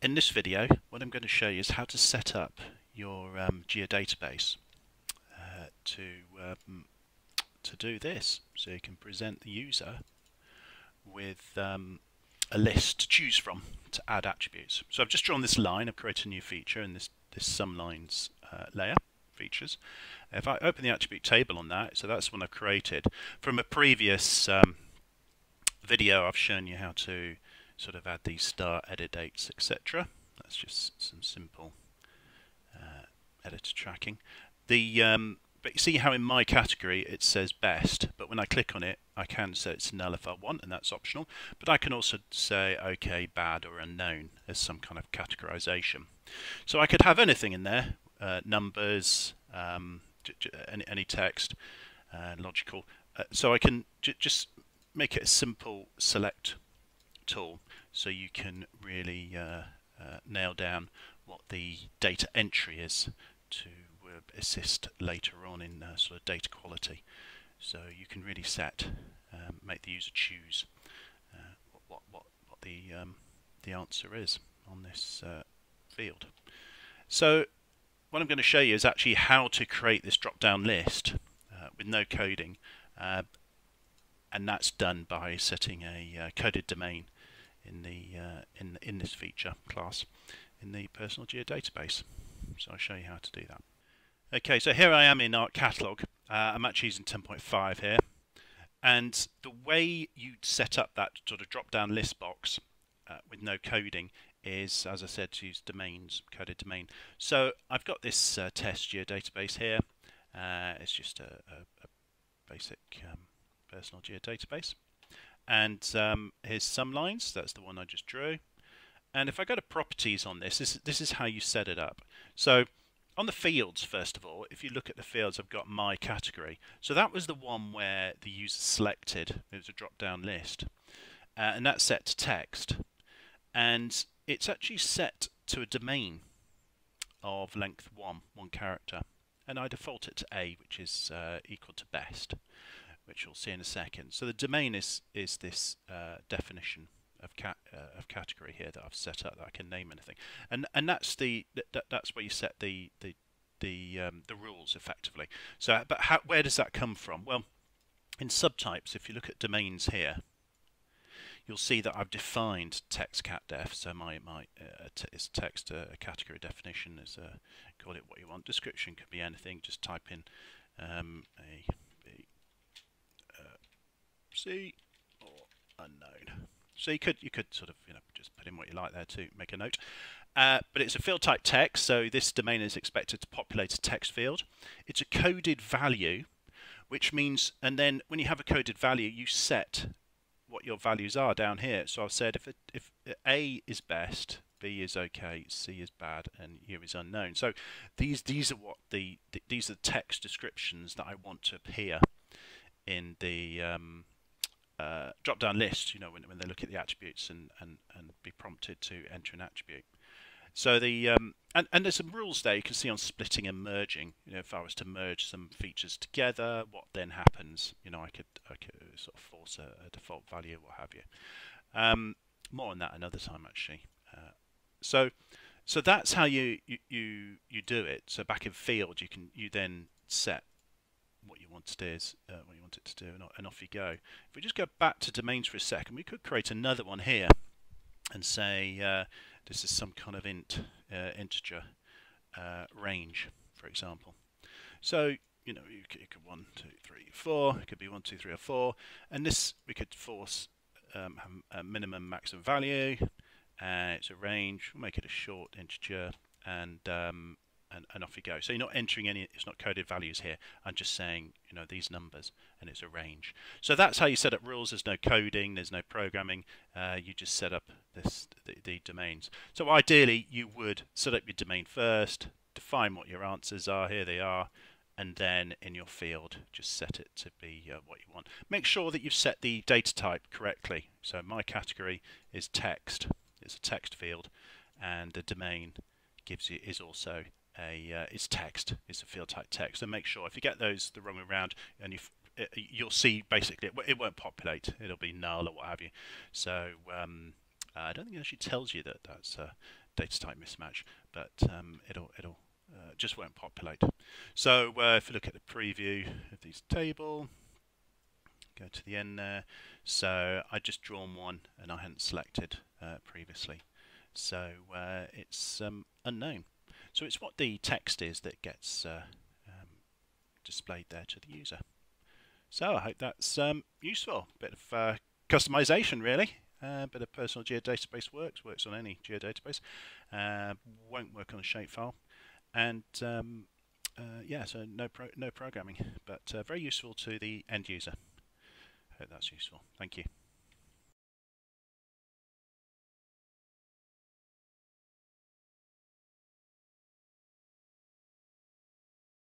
In this video, what I'm going to show you is how to set up your geodatabase to do this. So you can present the user with a list to choose from to add attributes. So I've just drawn this line. I've created a new feature in this sum lines layer features. If I open the attribute table on that, so that's one I've created from a previous video. I've shown you how to sort of add these star edit dates, etc. That's just some simple editor tracking. But you see how in my category it says best, but when I click on it, I can say it's null if I want, and that's optional. But I can also say okay, bad, or unknown as some kind of categorization. So I could have anything in there: numbers, any text, logical. So I can just make it a simple select tool, so you can really nail down what the data entry is to assist later on in sort of data quality. So you can really set, make the user choose what the answer is on this field. So what I'm going to show you is actually how to create this drop-down list with no coding, and that's done by setting a coded domain in the in this feature class in the personal geodatabase. So I'll show you how to do that. Okay, so here I am in Art Catalog. I'm actually using 10.5 here, and the way you set up that sort of drop-down list box with no coding is, as I said, to use domains, coded domain. So I've got this test geodatabase here. It's just a basic personal geodatabase. And here's some lines. That's the one I just drew. And if I go to properties on this is how you set it up. So on the fields, first of all, if you look at the fields, I've got my category. So that was the one where the user selected. It was a drop-down list. And that's set to text. And it's actually set to a domain of length 1 character. And I default it to A, which is equal to best, which you'll see in a second. So the domain is this definition of category here that I've set up, that I can name anything, and that's that's where you set the rules effectively. So, but where does that come from? Well, in subtypes, if you look at domains here, you'll see that I've defined text catdef. So my text category definition is call it what you want. Description could be anything. Just type in C or unknown. So you could sort of, you know, just put in what you like there to make a note. But it's a field type text, so this domain is expected to populate a text field. It's a coded value, which means, and then when you have a coded value, you set what your values are down here. So I've said if A is best, B is okay, C is bad, and U is unknown. So these are what these are the text descriptions that I want to appear in the drop-down list, you know, when they look at the attributes and be prompted to enter an attribute. So the and there's some rules there you can see on splitting and merging. You know, if I was to merge some features together, what then happens? You know, I could sort of force a default value, what have you. More on that another time, actually. So that's how you do it. So back in field, you then set what you want to do is what you want it to do, and off you go. If we just go back to domains for a second, we could create another one here and say this is some kind of integer range, for example. So you know, it could 1, 2, 3, 4. It could be 1, 2, 3, or 4, and this we could force a minimum, maximum value. It's a range. We'll make it a short integer, and off you go. So you're not entering any, it's not coded values here. I'm just saying, you know, these numbers, and it's a range. So that's how you set up rules. There's no coding, there's no programming. You just set up the domains. So ideally, you would set up your domain first, define what your answers are, here they are, and then in your field, just set it to be what you want. Make sure that you've set the data type correctly. So my category is text. It's a text field, and the domain gives you is also it's text. It's a field type text. So make sure if you get those the wrong way around, and you'll see basically it won't populate. It'll be null or what have you. So I don't think it actually tells you that that's a data type mismatch, but it'll just won't populate. So if you look at the preview of this table, go to the end there. So I just drawn one and I hadn't selected previously. So it's unknown. So it's what the text is that gets displayed there to the user. So I hope that's useful. Bit of customization really. Bit of personal geodatabase works on any geodatabase. Won't work on a shapefile. And yeah, so no programming, but very useful to the end user. Hope that's useful. Thank you.